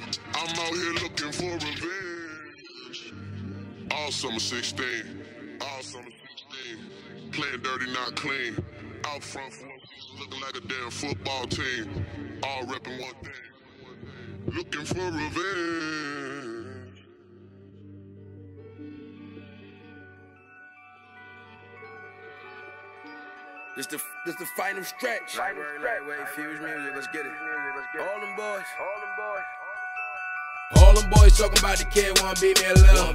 out. I'm out here looking for revenge. All summer 16. All summer 16. Playing dirty, not clean. Out front for looking like a damn football team. All repping one thing. Looking for revenge. This the final stretch. Lightwave, FugeMuzik, let's get it. All them boys. All them boys. All them boys talking about the kid wanna beat me a little.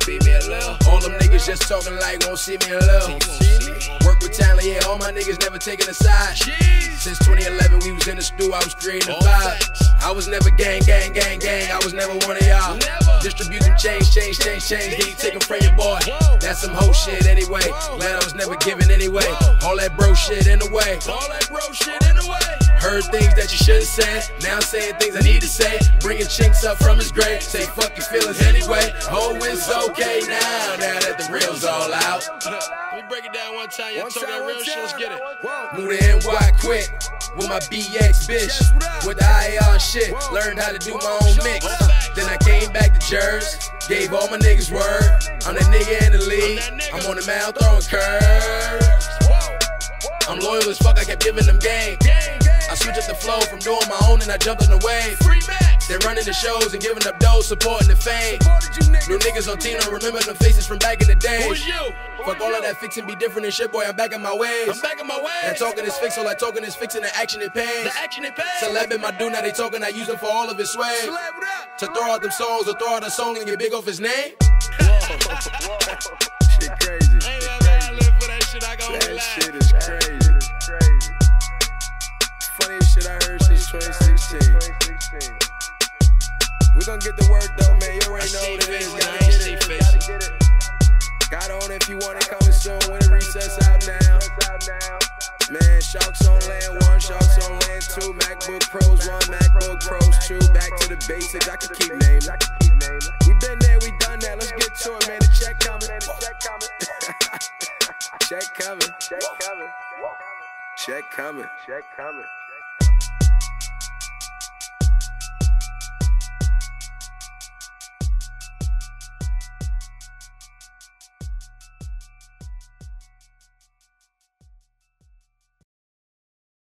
All them niggas just talking like won't see me a little. Work with talent, yeah, all my niggas never taking a side. Since 2011 we was in the stew, I was creating a vibe. I was never gang, I was never one of y'all. Distributing change, then you take 'em from your boy. That's some hoe shit anyway, glad I was never giving anyway. All that bro shit in the way. Heard things that you shouldn't say, now I'm saying things I need to say. Bringing chinks up from his grave, say fuck your feelings anyway. Oh, it's okay now that the real's all out. Let me break it down one time, y'all talking real shit, let's get it. Move to NY quick, with my BX bitch. With the IAR shit, learned how to do my own mix. Then I came back to Jersey, gave all my niggas word. I'm that nigga in the league, I'm on the mound throwing curves. I'm loyal as fuck, I kept giving them game. I switched up the flow from doing my own and I jumped on the wave. They're running the shows and giving up dough, supporting the fame. New niggas on Tino, remember them faces from back in the day. Fuck all of that fixing, be different and shit, boy, I'm back in my ways. That talking is fixed, all that talking is fixing, the action it pays. Celeb in my dude, now they talking, I use him for all of his sway. To throw out them songs, or throw out a song and get big off his name. Shit crazy. Ain't never I live for that shit, I gon' relax. That shit is crazy. Funniest shit I heard since 2016. We gon' get the work though, man. You already know what it is. Gotta get it. Got on if you want it, coming soon. When the recess out now. Man, Sharks on land one, Sharks on land two. MacBook Pros one, MacBook Pros two. Back to the basics, I can keep naming. We been there, we done that. Let's get to it, man. The check coming. Check coming. Check coming.